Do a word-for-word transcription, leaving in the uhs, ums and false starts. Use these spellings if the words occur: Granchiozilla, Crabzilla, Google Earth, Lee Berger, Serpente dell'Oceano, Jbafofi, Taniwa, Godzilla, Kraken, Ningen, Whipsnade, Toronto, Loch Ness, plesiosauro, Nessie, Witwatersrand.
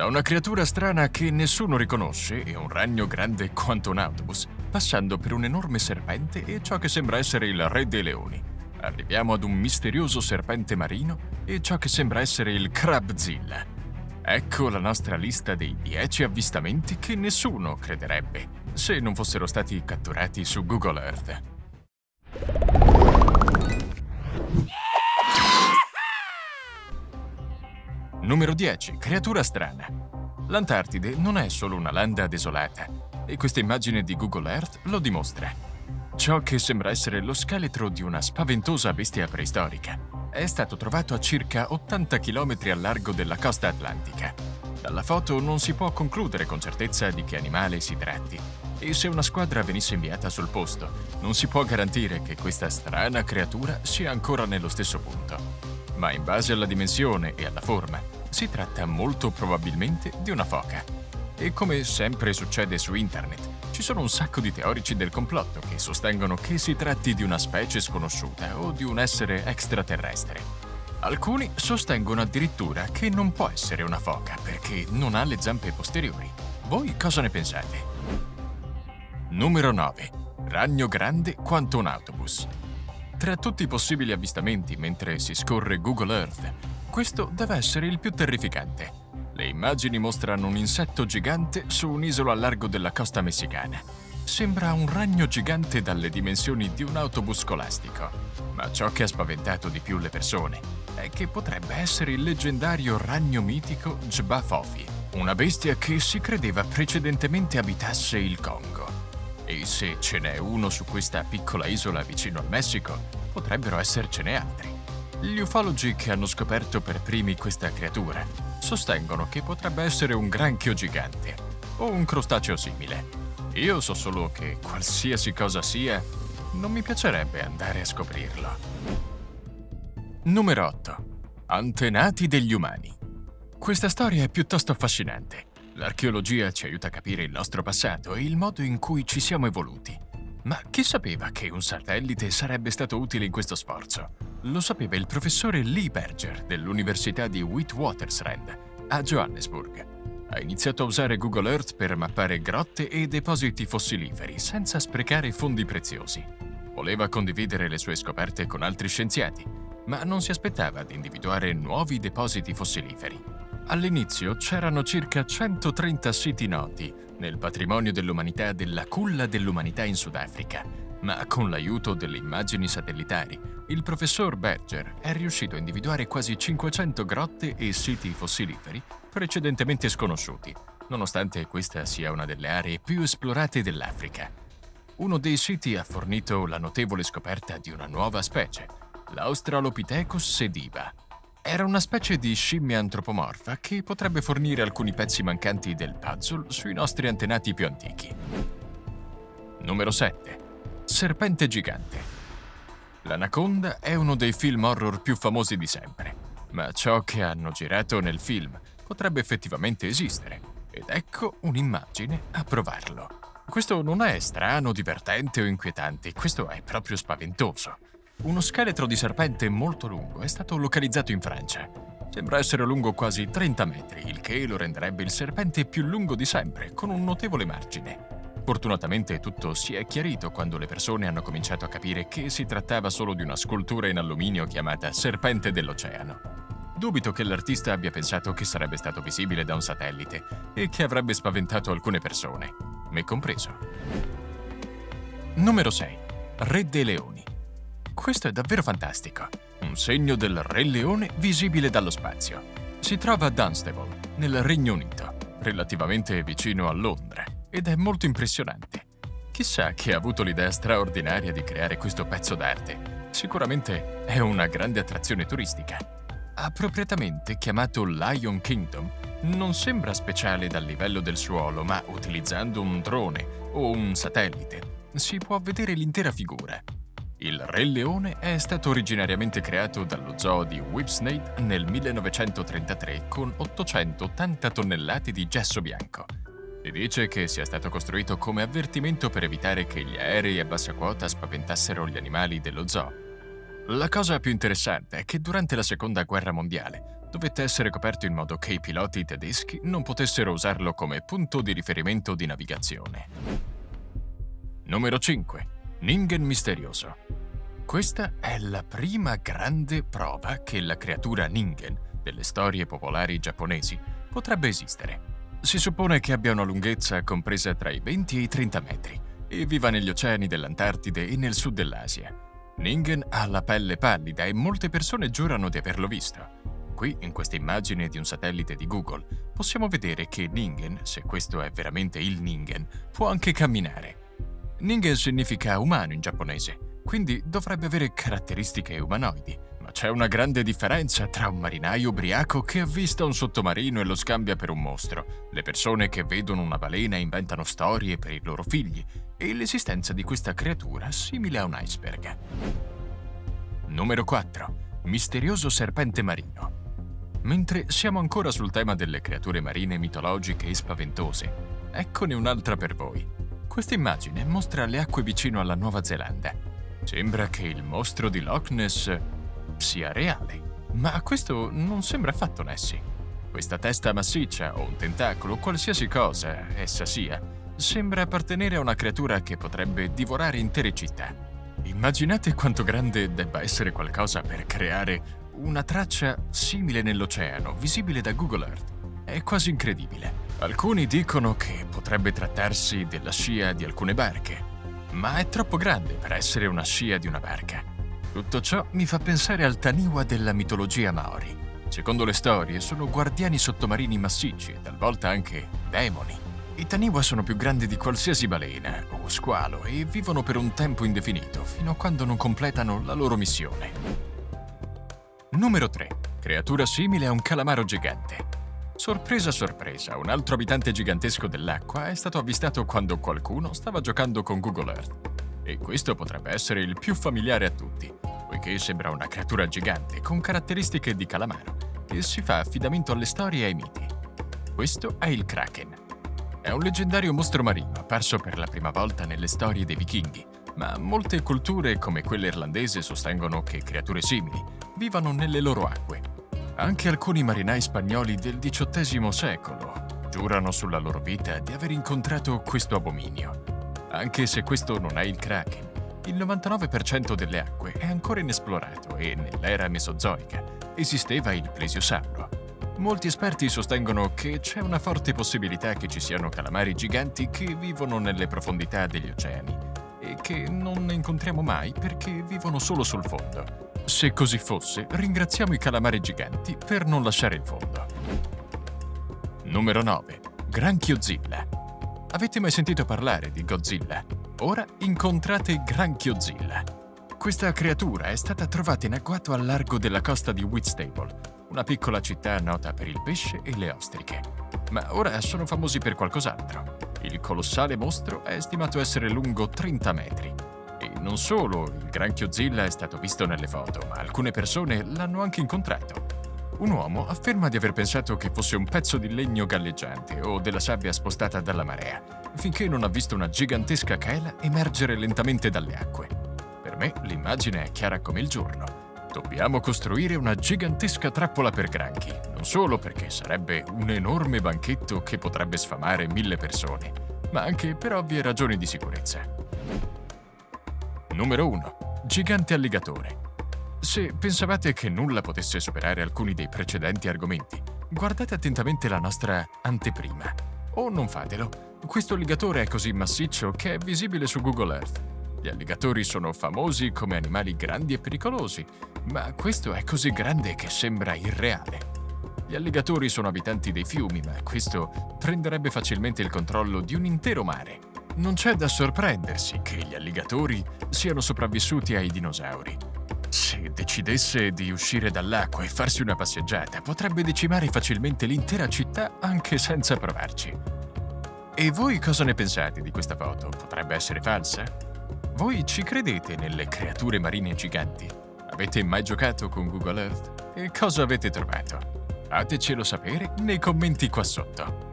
Da una creatura strana che nessuno riconosce e un ragno grande quanto un autobus, passando per un enorme serpente e ciò che sembra essere il re dei leoni. Arriviamo ad un misterioso serpente marino e ciò che sembra essere il Crabzilla. Ecco la nostra lista dei dieci avvistamenti che nessuno crederebbe, se non fossero stati catturati su Google Earth. Numero dieci. Creatura strana. L'Antartide non è solo una landa desolata, e questa immagine di Google Earth lo dimostra. Ciò che sembra essere lo scheletro di una spaventosa bestia preistorica è stato trovato a circa ottanta chilometri al largo della costa atlantica. Dalla foto non si può concludere con certezza di che animale si tratti, e se una squadra venisse inviata sul posto, non si può garantire che questa strana creatura sia ancora nello stesso punto. Ma in base alla dimensione e alla forma, si tratta molto probabilmente di una foca. E come sempre succede su internet, ci sono un sacco di teorici del complotto che sostengono che si tratti di una specie sconosciuta o di un essere extraterrestre. Alcuni sostengono addirittura che non può essere una foca perché non ha le zampe posteriori. Voi cosa ne pensate? Numero nove. Ragno grande quanto un autobus. Tra tutti i possibili avvistamenti mentre si scorre Google Earth, questo deve essere il più terrificante. Le immagini mostrano un insetto gigante su un'isola al largo della costa messicana. Sembra un ragno gigante dalle dimensioni di un autobus scolastico, ma ciò che ha spaventato di più le persone è che potrebbe essere il leggendario ragno mitico Jbafofi, una bestia che si credeva precedentemente abitasse il Congo. E se ce n'è uno su questa piccola isola vicino al Messico, potrebbero essercene altri. Gli ufologi che hanno scoperto per primi questa creatura sostengono che potrebbe essere un granchio gigante o un crostaceo simile. Io so solo che qualsiasi cosa sia, non mi piacerebbe andare a scoprirlo. Numero otto. Antenati degli umani. Questa storia è piuttosto affascinante. L'archeologia ci aiuta a capire il nostro passato e il modo in cui ci siamo evoluti. Ma chi sapeva che un satellite sarebbe stato utile in questo sforzo? Lo sapeva il professore Lee Berger dell'Università di Witwatersrand, a Johannesburg. Ha iniziato a usare Google Earth per mappare grotte e depositi fossiliferi senza sprecare fondi preziosi. Voleva condividere le sue scoperte con altri scienziati, ma non si aspettava di individuare nuovi depositi fossiliferi. All'inizio c'erano circa centotrenta siti noti nel patrimonio dell'umanità della culla dell'umanità in Sudafrica, ma con l'aiuto delle immagini satellitari, il professor Berger è riuscito a individuare quasi cinquecento grotte e siti fossiliferi precedentemente sconosciuti, nonostante questa sia una delle aree più esplorate dell'Africa. Uno dei siti ha fornito la notevole scoperta di una nuova specie, l'Australopithecus sediba. Era una specie di scimmia antropomorfa che potrebbe fornire alcuni pezzi mancanti del puzzle sui nostri antenati più antichi. Numero sette. Serpente gigante. L'anaconda è uno dei film horror più famosi di sempre, ma ciò che hanno girato nel film potrebbe effettivamente esistere, ed ecco un'immagine a provarlo. Questo non è strano, divertente o inquietante, questo è proprio spaventoso. Uno scheletro di serpente molto lungo è stato localizzato in Francia. Sembra essere lungo quasi trenta metri, il che lo renderebbe il serpente più lungo di sempre, con un notevole margine. Fortunatamente tutto si è chiarito quando le persone hanno cominciato a capire che si trattava solo di una scultura in alluminio chiamata Serpente dell'Oceano. Dubito che l'artista abbia pensato che sarebbe stato visibile da un satellite e che avrebbe spaventato alcune persone, me compreso. Numero sei. Re dei Leoni. Questo è davvero fantastico, un segno del Re Leone visibile dallo spazio. Si trova a Dunstable, nel Regno Unito, relativamente vicino a Londra, ed è molto impressionante. Chissà chi ha avuto l'idea straordinaria di creare questo pezzo d'arte, sicuramente è una grande attrazione turistica. Appropriatamente chiamato Lion Kingdom, non sembra speciale dal livello del suolo, ma utilizzando un drone o un satellite si può vedere l'intera figura. Il Re Leone è stato originariamente creato dallo zoo di Whipsnade nel millenovecentotrentatré con ottocentottanta tonnellate di gesso bianco. Si dice che sia stato costruito come avvertimento per evitare che gli aerei a bassa quota spaventassero gli animali dello zoo. La cosa più interessante è che durante la Seconda Guerra Mondiale dovette essere coperto in modo che i piloti tedeschi non potessero usarlo come punto di riferimento di navigazione. Numero cinque. Ningen misterioso. Questa è la prima grande prova che la creatura Ningen, delle storie popolari giapponesi, potrebbe esistere. Si suppone che abbia una lunghezza compresa tra i venti e i trenta metri e viva negli oceani dell'Antartide e nel sud dell'Asia. Ningen ha la pelle pallida e molte persone giurano di averlo visto. Qui, in questa immagine di un satellite di Google, possiamo vedere che Ningen, se questo è veramente il Ningen, può anche camminare. Ningen significa umano in giapponese, quindi dovrebbe avere caratteristiche umanoidi. Ma c'è una grande differenza tra un marinaio ubriaco che avvista un sottomarino e lo scambia per un mostro, le persone che vedono una balena e inventano storie per i loro figli, e l'esistenza di questa creatura simile a un iceberg. Numero quattro. Misterioso serpente marino. Mentre siamo ancora sul tema delle creature marine mitologiche e spaventose, eccone un'altra per voi. Questa immagine mostra le acque vicino alla Nuova Zelanda. Sembra che il mostro di Loch Ness sia reale, ma questo non sembra affatto Nessie. Questa testa massiccia o un tentacolo, qualsiasi cosa essa sia, sembra appartenere a una creatura che potrebbe divorare intere città. Immaginate quanto grande debba essere qualcosa per creare una traccia simile nell'oceano, visibile da Google Earth. È quasi incredibile. Alcuni dicono che potrebbe trattarsi della scia di alcune barche, ma è troppo grande per essere una scia di una barca. Tutto ciò mi fa pensare al Taniwa della mitologia Maori. Secondo le storie, sono guardiani sottomarini massicci e talvolta anche demoni. I Taniwa sono più grandi di qualsiasi balena o squalo e vivono per un tempo indefinito, fino a quando non completano la loro missione. Numero tre. Creatura simile a un calamaro gigante. Sorpresa sorpresa, un altro abitante gigantesco dell'acqua è stato avvistato quando qualcuno stava giocando con Google Earth. E questo potrebbe essere il più familiare a tutti, poiché sembra una creatura gigante con caratteristiche di calamaro, che si fa affidamento alle storie e ai miti. Questo è il Kraken. È un leggendario mostro marino apparso per la prima volta nelle storie dei vichinghi, ma molte culture, come quella irlandese, sostengono che creature simili vivano nelle loro acque. Anche alcuni marinai spagnoli del diciottesimo secolo giurano sulla loro vita di aver incontrato questo abominio. Anche se questo non è il Kraken, il novantanove per cento delle acque è ancora inesplorato e nell'era mesozoica esisteva il plesiosauro. Molti esperti sostengono che c'è una forte possibilità che ci siano calamari giganti che vivono nelle profondità degli oceani e che non ne incontriamo mai perché vivono solo sul fondo. Se così fosse, ringraziamo i calamari giganti per non lasciare il fondo. Numero nove. Granchiozilla. Avete mai sentito parlare di Godzilla? Ora incontrate Granchiozilla. Questa creatura è stata trovata in agguato al largo della costa di Whipsnade, una piccola città nota per il pesce e le ostriche. Ma ora sono famosi per qualcos'altro. Il colossale mostro è stimato essere lungo trenta metri. E non solo il Granchiozilla è stato visto nelle foto, ma alcune persone l'hanno anche incontrato. Un uomo afferma di aver pensato che fosse un pezzo di legno galleggiante o della sabbia spostata dalla marea, finché non ha visto una gigantesca chela emergere lentamente dalle acque. Per me l'immagine è chiara come il giorno. Dobbiamo costruire una gigantesca trappola per granchi, non solo perché sarebbe un enorme banchetto che potrebbe sfamare mille persone, ma anche per ovvie ragioni di sicurezza. Numero uno. Gigante alligatore. Se pensavate che nulla potesse superare alcuni dei precedenti argomenti, guardate attentamente la nostra anteprima. O non fatelo, questo alligatore è così massiccio che è visibile su Google Earth. Gli alligatori sono famosi come animali grandi e pericolosi, ma questo è così grande che sembra irreale. Gli alligatori sono abitanti dei fiumi, ma questo prenderebbe facilmente il controllo di un intero mare. Non c'è da sorprendersi che gli alligatori siano sopravvissuti ai dinosauri. Se decidesse di uscire dall'acqua e farsi una passeggiata, potrebbe decimare facilmente l'intera città anche senza provarci. E voi cosa ne pensate di questa foto? Potrebbe essere falsa? Voi ci credete nelle creature marine giganti? Avete mai giocato con Google Earth? E cosa avete trovato? Fatecelo sapere nei commenti qua sotto.